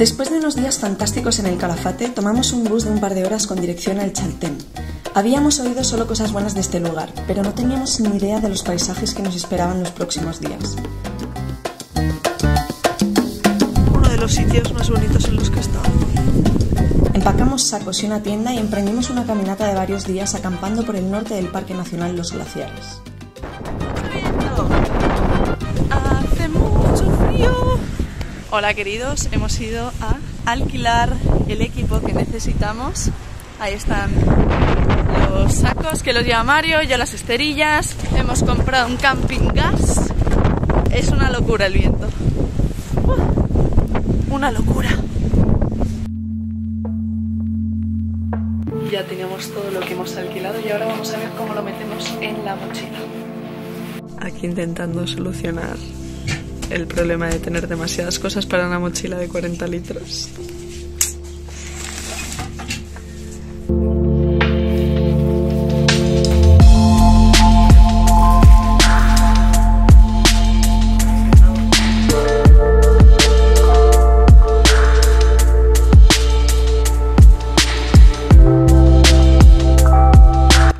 Después de unos días fantásticos en El Calafate, tomamos un bus de un par de horas con dirección al Chaltén. Habíamos oído solo cosas buenas de este lugar, pero no teníamos ni idea de los paisajes que nos esperaban los próximos días. Uno de los sitios más bonitos en los que he estado. Empacamos sacos y una tienda y emprendimos una caminata de varios días acampando por el norte del Parque Nacional Los Glaciares. ¡Hace mucho frío! Hola queridos, hemos ido a alquilar el equipo que necesitamos. Ahí están los sacos que los lleva Mario, ya las esterillas. Hemos comprado un camping gas. Es una locura el viento. Una locura. Ya tenemos todo lo que hemos alquilado y ahora vamos a ver cómo lo metemos en la mochila. Aquí intentando solucionar el problema de tener demasiadas cosas para una mochila de 40 litros.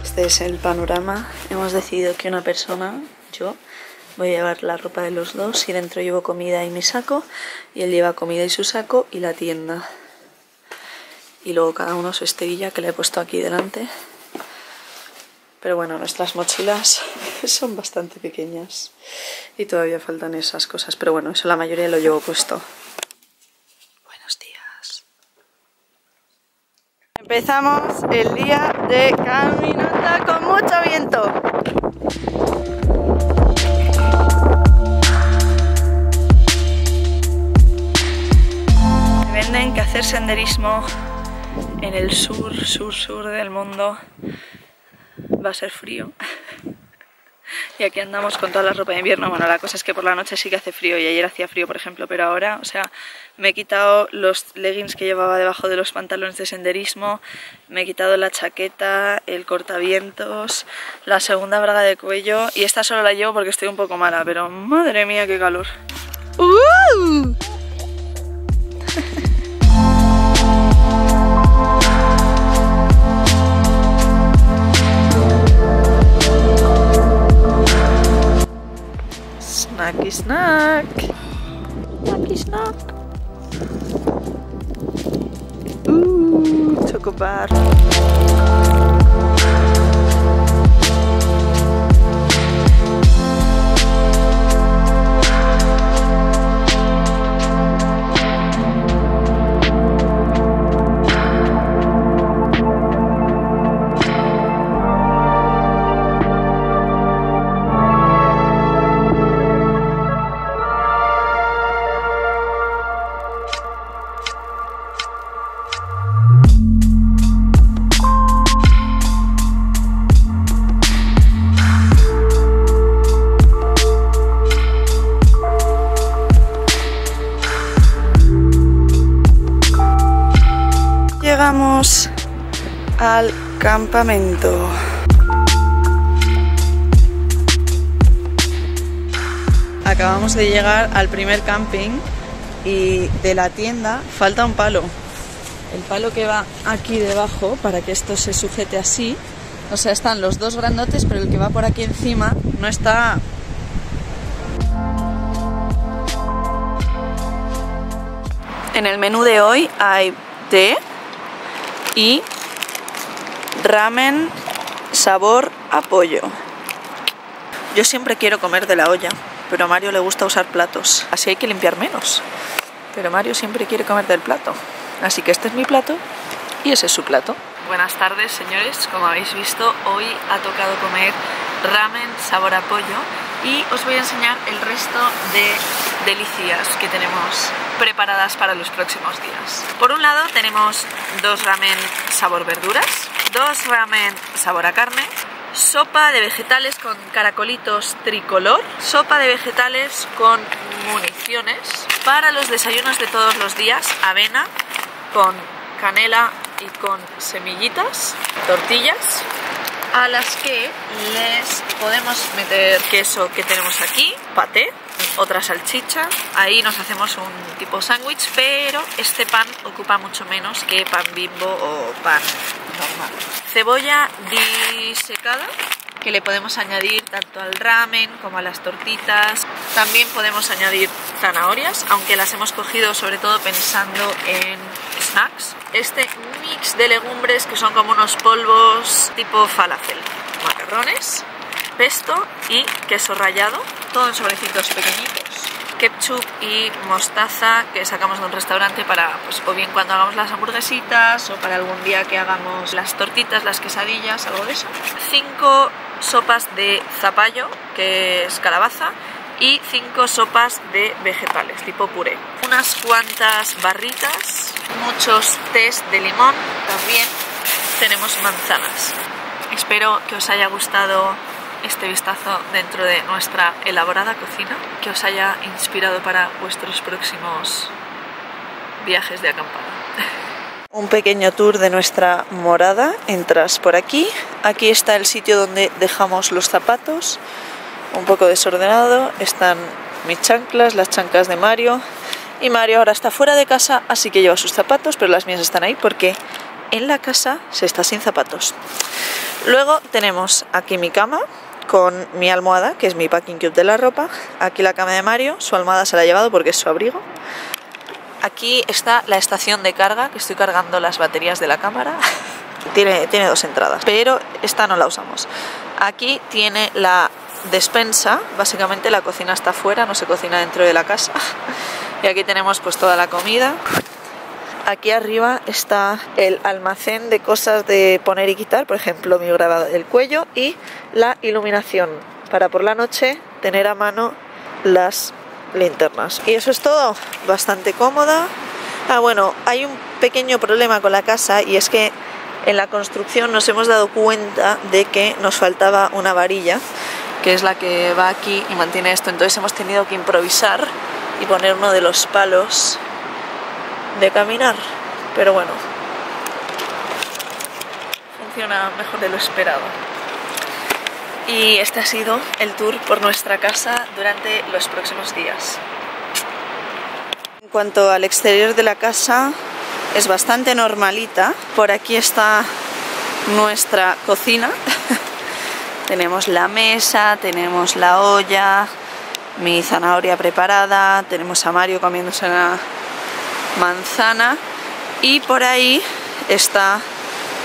Este es el panorama. Hemos decidido que una persona, yo, voy a llevar la ropa de los dos y dentro llevo comida y mi saco, y él lleva comida y su saco y la tienda. Y luego cada uno su esterilla que le he puesto aquí delante. Pero bueno, nuestras mochilas son bastante pequeñas y todavía faltan esas cosas. Pero bueno, eso la mayoría lo llevo puesto. Buenos días. Empezamos el día de caminata con mucho viento. Venden que hacer senderismo en el sur del mundo va a ser frío. Y aquí andamos con toda la ropa de invierno. Bueno, la cosa es que por la noche sí que hace frío y ayer hacía frío, por ejemplo, pero ahora, o sea, me he quitado los leggings que llevaba debajo de los pantalones de senderismo, me he quitado la chaqueta, el cortavientos, la segunda braga de cuello y esta solo la llevo porque estoy un poco mala, pero madre mía, qué calor. ¡Uh! Snacky snack. Snacky snack. Chocobar. Llegamos al campamento. Acabamos de llegar al primer camping y de la tienda falta un palo. El palo que va aquí debajo para que esto se sujete así. O sea, están los dos grandotes, pero el que va por aquí encima no está. En el menú de hoy hay té y ramen sabor a pollo. Yo siempre quiero comer de la olla, pero a Mario le gusta usar platos, así hay que limpiar menos. Pero Mario siempre quiere comer del plato, así que este es mi plato y ese es su plato. Buenas tardes, señores. Como habéis visto, hoy ha tocado comer ramen sabor a pollo y os voy a enseñar el resto de delicias que tenemos preparadas para los próximos días. Por un lado tenemos dos ramen sabor verduras, dos ramen sabor a carne, sopa de vegetales con caracolitos tricolor, sopa de vegetales con municiones. Para los desayunos de todos los días, avena con canela y con semillitas, tortillas a las que les podemos meter queso que tenemos aquí, paté, otra salchicha. Ahí nos hacemos un tipo sándwich, pero este pan ocupa mucho menos que pan Bimbo o pan normal. Cebolla disecada, que le podemos añadir tanto al ramen como a las tortitas. También podemos añadir zanahorias, aunque las hemos cogido sobre todo pensando en snacks. Este mix de legumbres que son como unos polvos tipo falafel. Macarrones, pesto y queso rallado, todo en sobrecitos pequeñitos. Ketchup y mostaza que sacamos de un restaurante para, pues, o bien cuando hagamos las hamburguesitas o para algún día que hagamos las tortitas, las quesadillas, algo de eso. 5 sopas de zapallo, que es calabaza, y 5 sopas de vegetales, tipo puré. Unas cuantas barritas, muchos tés de limón, también tenemos manzanas. Espero que os haya gustado este vistazo dentro de nuestra elaborada cocina, que os haya inspirado para vuestros próximos viajes de acampada. Un pequeño tour de nuestra morada. Entras por aquí. Aquí está el sitio donde dejamos los zapatos, un poco desordenado. Están mis chanclas, las chanclas de Mario. Y Mario ahora está fuera de casa, así que lleva sus zapatos, pero las mías están ahí porque en la casa se está sin zapatos. Luego tenemos aquí mi cama con mi almohada, que es mi packing cube de la ropa. Aquí la cama de Mario, su almohada se la ha llevado porque es su abrigo. Aquí está la estación de carga, que estoy cargando las baterías de la cámara. Tiene 2 entradas, pero esta no la usamos. Aquí tiene la despensa, básicamente la cocina está fuera, no se cocina dentro de la casa. Y aquí tenemos pues toda la comida. Aquí arriba está el almacén de cosas de poner y quitar, por ejemplo, mi grabado del cuello y la iluminación, para por la noche tener a mano las linternas. Y eso es todo, bastante cómoda. Ah, bueno, hay un pequeño problema con la casa y es que en la construcción nos hemos dado cuenta de que nos faltaba una varilla, que es la que va aquí y mantiene esto. Entonces hemos tenido que improvisar y poner uno de los palos de caminar, pero bueno, funciona mejor de lo esperado. Y este ha sido el tour por nuestra casa durante los próximos días. En cuanto al exterior de la casa, es bastante normalita. Por aquí está nuestra cocina. Tenemos la mesa, tenemos la olla, mi zanahoria preparada, tenemos a Mario comiéndose la manzana y por ahí está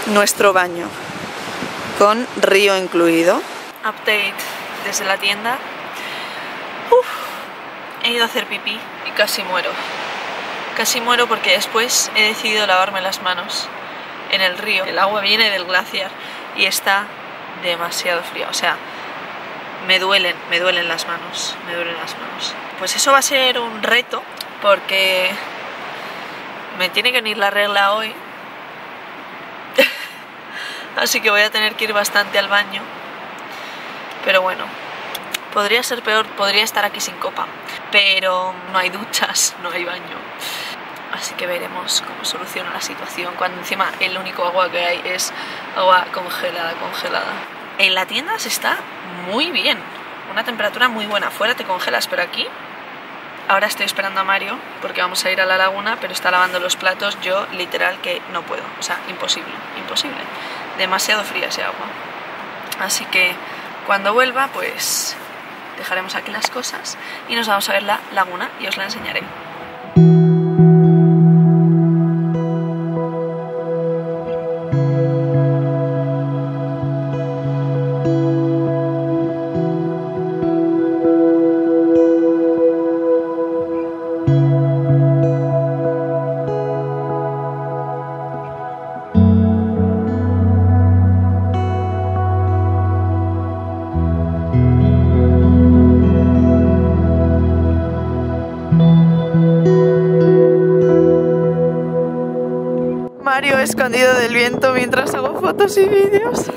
nuestro baño con río incluido. Update desde la tienda. He ido a hacer pipí y casi muero porque después he decidido lavarme las manos en el río. El agua viene del glaciar y está demasiado fría, o sea, me duelen las manos. Pues eso va a ser un reto porque me tiene que venir la regla hoy, así que voy a tener que ir bastante al baño, pero bueno, podría ser peor, podría estar aquí sin copa, pero no hay duchas, no hay baño, así que veremos cómo soluciono la situación, cuando encima el único agua que hay es agua congelada. En la tienda se está muy bien, una temperatura muy buena, fuera te congelas, pero aquí... Ahora estoy esperando a Mario porque vamos a ir a la laguna, pero está lavando los platos, yo literal que no puedo, o sea, imposible, demasiado fría ese agua. Así que cuando vuelva pues dejaremos aquí las cosas y nos vamos a ver la laguna y os la enseñaré. Mario escondido del viento mientras hago fotos y vídeos.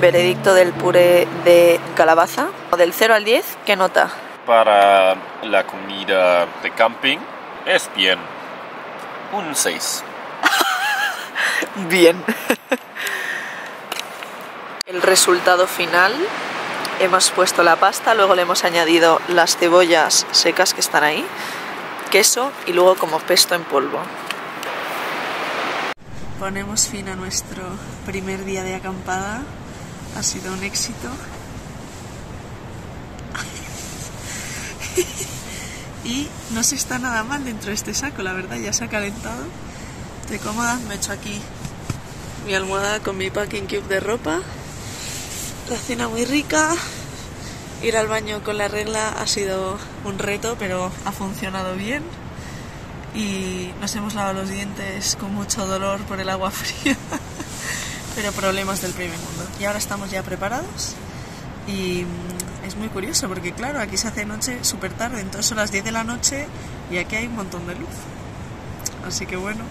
Veredicto del puré de calabaza. Del 0 al 10, ¿qué nota? Para la comida de camping es bien, Un 6. Bien. El resultado final, hemos puesto la pasta, luego le hemos añadido las cebollas secas que están ahí, queso y luego como pesto en polvo. Ponemos fin a nuestro primer día de acampada, ha sido un éxito. Y no se está nada mal dentro de este saco, la verdad, ya se ha calentado. Estoy cómoda, me he hecho aquí mi almohada con mi packing cube de ropa. La cena muy rica, ir al baño con la regla ha sido un reto, pero ha funcionado bien. Y nos hemos lavado los dientes con mucho dolor por el agua fría, pero problemas del primer mundo. Y ahora estamos ya preparados y... es muy curioso porque, claro, aquí se hace noche súper tarde, entonces son las 10 de la noche y aquí hay un montón de luz. Así que bueno,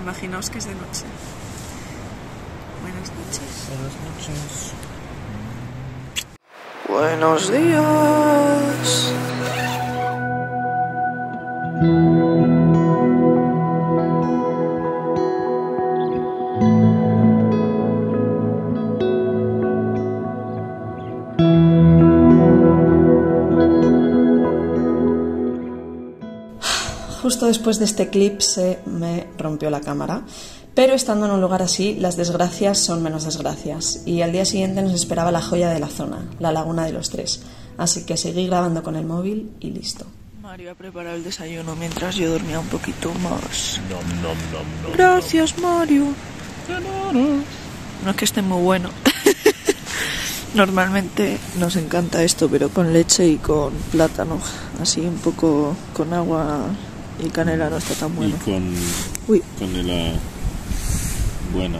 imaginaos que es de noche. Buenas noches. Buenas noches. Buenos días. Justo después de este clip se me rompió la cámara, pero estando en un lugar así, las desgracias son menos desgracias, y al día siguiente nos esperaba la joya de la zona, la Laguna de los Tres, así que seguí grabando con el móvil y listo. Mario ha preparado el desayuno mientras yo dormía un poquito más. Nom, nom, nom, nom. Gracias, Mario. No es que esté muy bueno. Normalmente nos encanta esto, pero con leche y con plátano, así un poco con agua... y canela no está tan bueno. Y con... uy. Canela buena.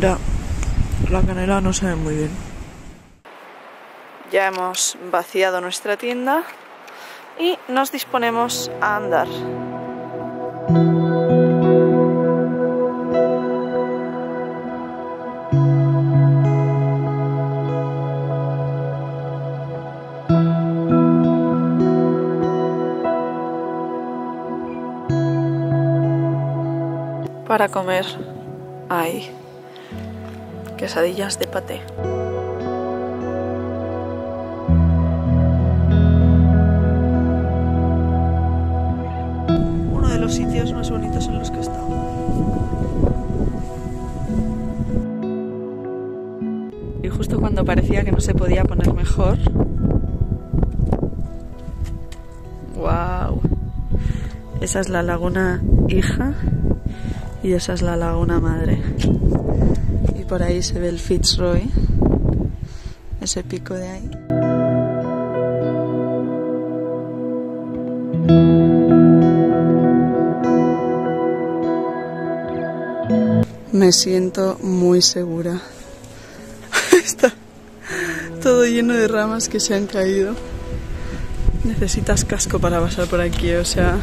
Ya, la canela no sabe muy bien. Ya hemos vaciado nuestra tienda y nos disponemos a andar. Para comer hay quesadillas de paté. Uno de los sitios más bonitos en los que he estado. Y justo cuando parecía que no se podía poner mejor... ¡Wow! Esa es la Laguna Hija. Y esa es la Laguna Madre. Y por ahí se ve el Fitz Roy, ese pico de ahí. Me siento muy segura. Está todo lleno de ramas que se han caído. Necesitas casco para pasar por aquí, o sea...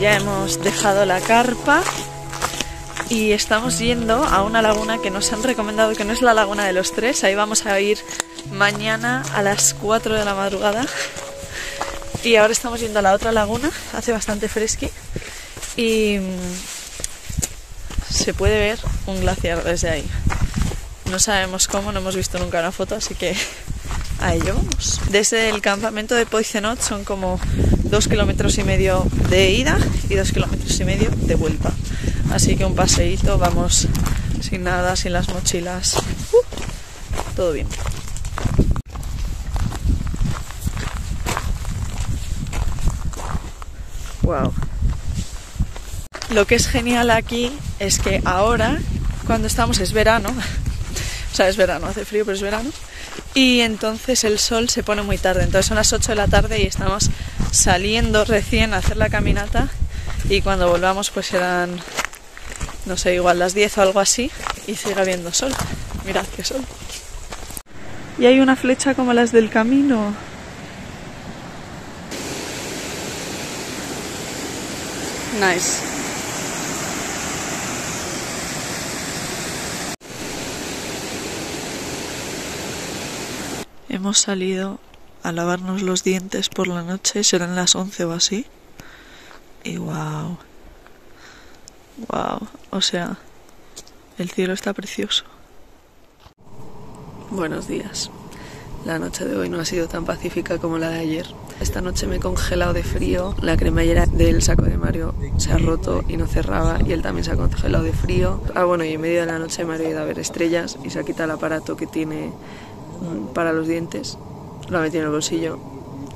Ya hemos dejado la carpa y estamos yendo a una laguna que nos han recomendado, que no es la Laguna de los Tres. Ahí vamos a ir mañana a las 4 de la madrugada. Y ahora estamos yendo a la otra laguna, hace bastante fresqui. Y se puede ver un glaciar desde ahí. No sabemos cómo, no hemos visto nunca una foto, así que a ello vamos. Desde el campamento de Poincenot son como 2,5 kilómetros de ida y 2,5 kilómetros de vuelta. Así que un paseíto, vamos sin nada, sin las mochilas. Todo bien. Wow. Lo que es genial aquí es que ahora, cuando estamos, es verano. O sea, es verano, hace frío, pero es verano. Y entonces el sol se pone muy tarde, entonces son las 8 de la tarde y estamos saliendo recién a hacer la caminata y cuando volvamos pues serán, no sé, igual las 10 o algo así y sigue habiendo sol. Mirad qué sol. Y hay una flecha como las del camino. Nice. Hemos salido a lavarnos los dientes por la noche, serán las 11 o así. Y wow. Wow, o sea, el cielo está precioso. Buenos días. La noche de hoy no ha sido tan pacífica como la de ayer. Esta noche me he congelado de frío. La cremallera del saco de Mario se ha roto y no cerraba, y él también se ha congelado de frío. Ah, bueno, y en medio de la noche Mario ha ido a ver estrellas y se ha quitado el aparato que tiene para los dientes. Lo ha metido en el bolsillo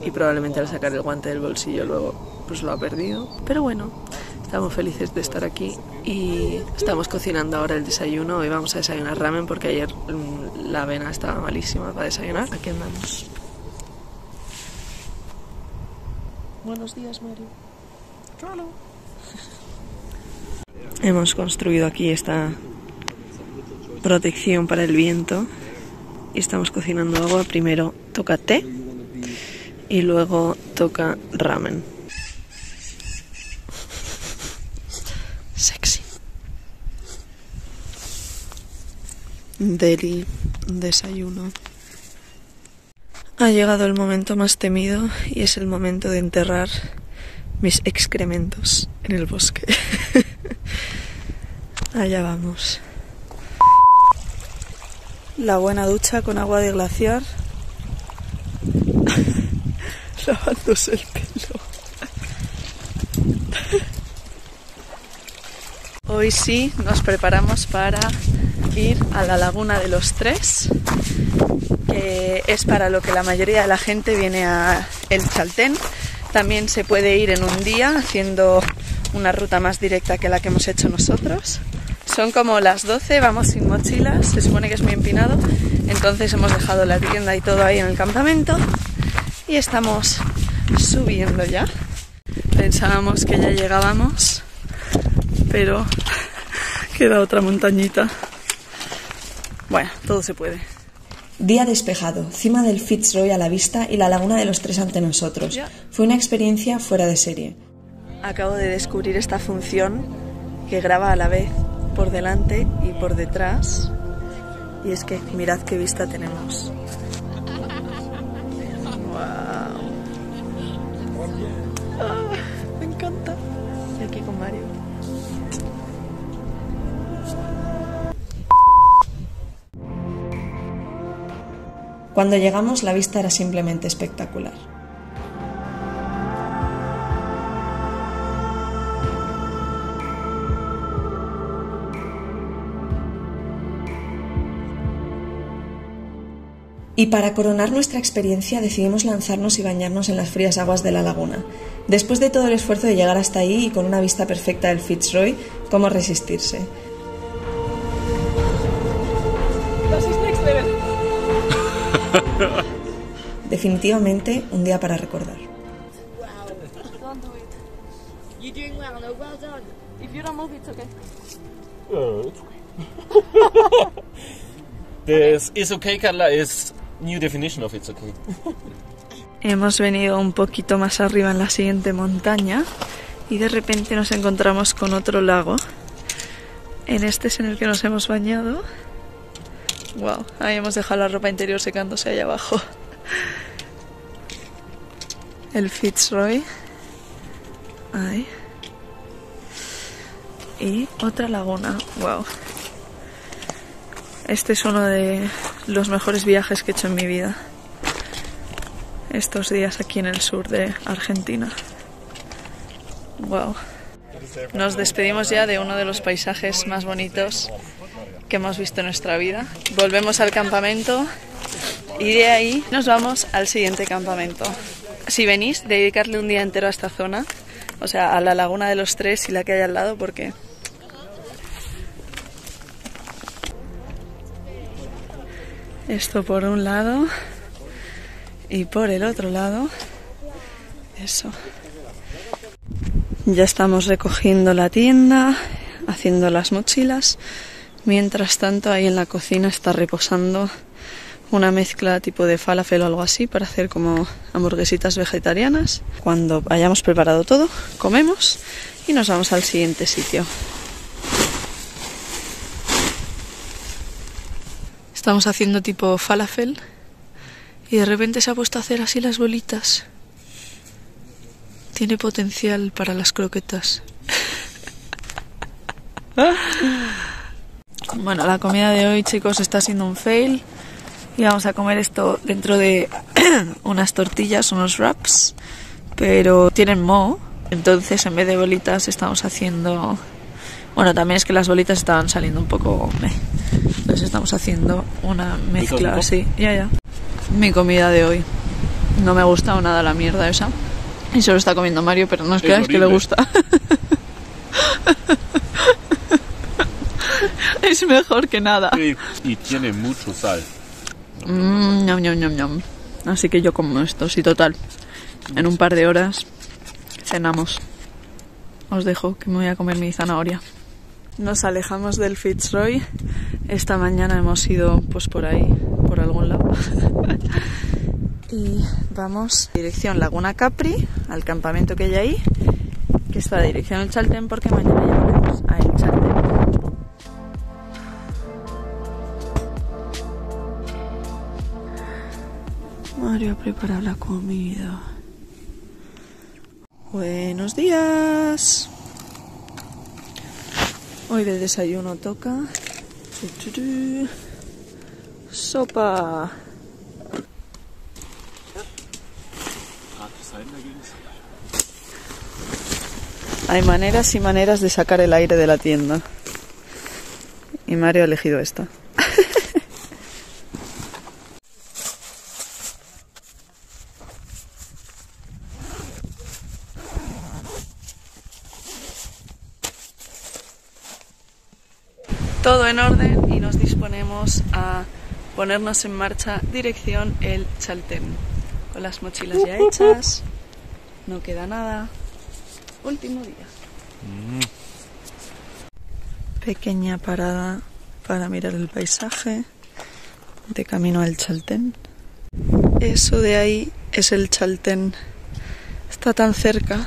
y probablemente al sacar el guante del bolsillo luego pues lo ha perdido. Pero bueno, estamos felices de estar aquí y estamos cocinando ahora el desayuno. Hoy vamos a desayunar ramen porque ayer la avena estaba malísima para desayunar. Aquí andamos. Buenos días, Mario. Claro. Hemos construido aquí esta protección para el viento y estamos cocinando agua. Primero toca té y luego toca ramen. Sexy. Deli, desayuno. Ha llegado el momento más temido y es el momento de enterrar mis excrementos en el bosque. Allá vamos. La buena ducha con agua de glaciar. Lavándose el pelo. Hoy sí nos preparamos para ir a la Laguna de los Tres, que es para lo que la mayoría de la gente viene a el Chaltén. También se puede ir en un día haciendo una ruta más directa que la que hemos hecho nosotros. Son como las 12, vamos sin mochilas, se supone que es muy empinado, entonces hemos dejado la tienda y todo ahí en el campamento y estamos subiendo ya. Pensábamos que ya llegábamos, pero queda otra montañita. Bueno, todo se puede. Día despejado, cima del Fitz Roy a la vista y la Laguna de los Tres ante nosotros. Yeah. Fue una experiencia fuera de serie. Acabo de descubrir esta función que graba a la vez por delante y por detrás. Y es que mirad qué vista tenemos. Wow. Oh, me encanta. Y aquí con Mario. Cuando llegamos, la vista era simplemente espectacular. Y para coronar nuestra experiencia, decidimos lanzarnos y bañarnos en las frías aguas de la laguna. Después de todo el esfuerzo de llegar hasta ahí y con una vista perfecta del Fitz Roy, ¿cómo resistirse? Definitivamente un día para recordar. Hemos venido un poquito más arriba en la siguiente montaña y de repente nos encontramos con otro lago. En este es en el que nos hemos bañado. Wow, ahí hemos dejado la ropa interior secándose allá abajo. El Fitz Roy. Ahí. Y otra laguna. Wow. Este es uno de los mejores viajes que he hecho en mi vida. Estos días aquí en el sur de Argentina. Wow. Nos despedimos ya de uno de los paisajes más bonitos que hemos visto en nuestra vida. Volvemos al campamento y de ahí nos vamos al siguiente campamento. Si venís, dedicarle un día entero a esta zona, o sea, a la Laguna de los Tres y la que hay al lado, porque... Esto por un lado y por el otro lado. Eso. Ya estamos recogiendo la tienda, haciendo las mochilas. Mientras tanto, ahí en la cocina está reposando una mezcla tipo de falafel o algo así para hacer como hamburguesitas vegetarianas. Cuando hayamos preparado todo, comemos y nos vamos al siguiente sitio. Estamos haciendo tipo falafel y de repente se ha puesto a hacer así las bolitas. Tiene potencial para las croquetas. Bueno, la comida de hoy, chicos, está siendo un fail. Y vamos a comer esto dentro de unas tortillas, unos wraps, pero tienen moho. Entonces, en vez de bolitas, estamos haciendo... Bueno, también es que las bolitas estaban saliendo un poco... Entonces estamos haciendo una mezcla así. Ya. Mi comida de hoy. No me ha gustado nada la mierda esa. Y se lo está comiendo Mario, pero no os creáis que le gusta. Es mejor que nada. Sí, y tiene mucho sal. Ñam, ñam, ñam, ñam. Así que yo como esto, sí, total. En un par de horas cenamos. Os dejo que me voy a comer mi zanahoria. Nos alejamos del Fitz Roy. Esta mañana hemos ido pues por ahí, por algún lado. Y vamos dirección Laguna Capri, al campamento que hay ahí, que está de dirección al Chaltén, porque mañana ya vamos a El Chaltén. Mario ha preparado la comida. Buenos días. Hoy de desayuno toca sopa. Hay maneras y maneras de sacar el aire de la tienda. Y Mario ha elegido esta. Todo en orden y nos disponemos a ponernos en marcha dirección El Chaltén. Con las mochilas ya hechas, no queda nada. Último día. Pequeña parada para mirar el paisaje de camino al Chaltén. Eso de ahí es el Chaltén. Está tan cerca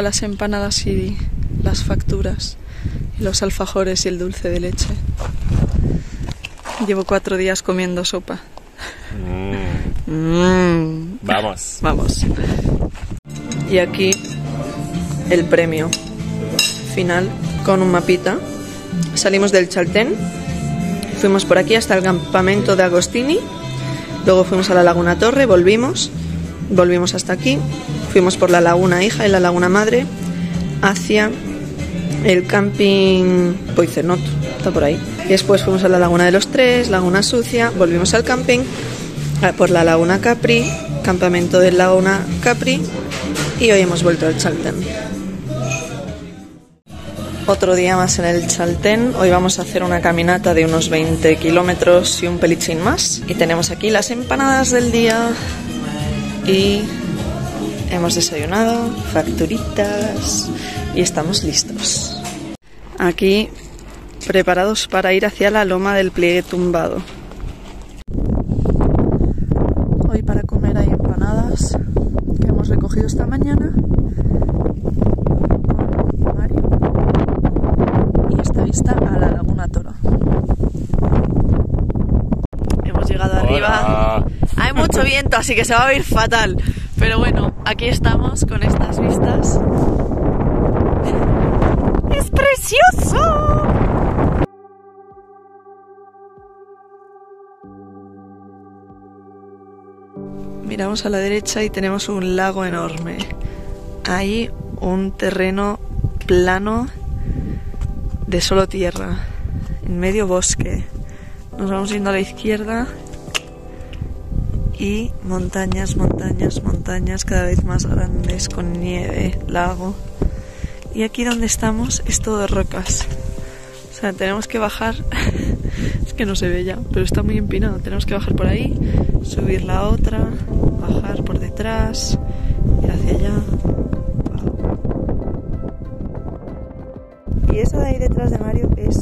las empanadas y las facturas. Y los alfajores y el dulce de leche. Llevo 4 días comiendo sopa. Vamos. Vamos. Y aquí el premio final con un mapita. Salimos del Chaltén, fuimos por aquí hasta el campamento de Agostini, luego fuimos a la Laguna Torre, volvimos hasta aquí, fuimos por la Laguna Hija y la Laguna Madre hacia... el camping Poincenot, está por ahí. Después fuimos a la Laguna de los Tres, Laguna Sucia, volvimos al camping, por la Laguna Capri, campamento de Laguna Capri, y hoy hemos vuelto al Chaltén. Otro día más en el Chaltén. Hoy vamos a hacer una caminata de unos 20 kilómetros y un pelichín más. Y tenemos aquí las empanadas del día. Y hemos desayunado, facturitas... Y estamos listos. Aquí, preparados para ir hacia la Loma del Pliegue Tumbado. Hoy para comer hay empanadas que hemos recogido esta mañana. Y esta vista a la Laguna Toro. Hemos llegado arriba. Hay mucho viento, así que se va a oír fatal. Pero bueno, aquí estamos con estas vistas. ¡Precioso! Miramos a la derecha y tenemos un lago enorme. Hay un terreno plano de solo tierra, en medio bosque. Nos vamos yendo a la izquierda y montañas, montañas, montañas cada vez más grandes con nieve, lago... Y aquí donde estamos es todo rocas. O sea, tenemos que bajar. Es que no se ve ya, pero está muy empinado. Tenemos que bajar por ahí, subir la otra, bajar por detrás, ir hacia allá. Wow. Y eso de ahí detrás de Mario es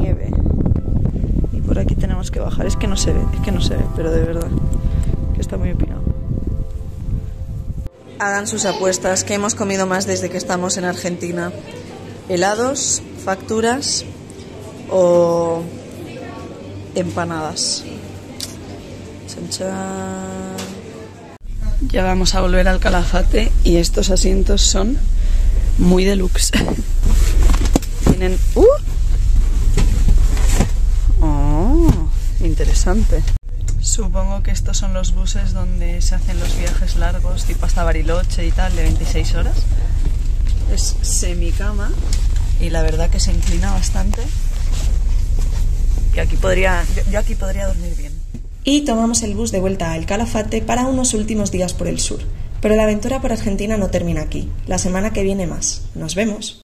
nieve. Y por por aquí tenemos que bajar. Es que no se ve, pero de verdad que está muy opinado. Hagan sus apuestas, que hemos comido más desde que estamos en Argentina. Helados, facturas o empanadas. Chan, chan. Ya vamos a volver al Calafate y estos asientos son muy deluxe. Tienen... ¡Oh! Interesante. Supongo que estos son los buses donde se hacen los viajes largos, tipo hasta Bariloche y tal, de 26 horas. Es semicama y la verdad que se inclina bastante. Y aquí podría... yo aquí podría dormir bien. Y tomamos el bus de vuelta a El Calafate para unos últimos días por el sur. Pero la aventura por Argentina no termina aquí. La semana que viene más. ¡Nos vemos!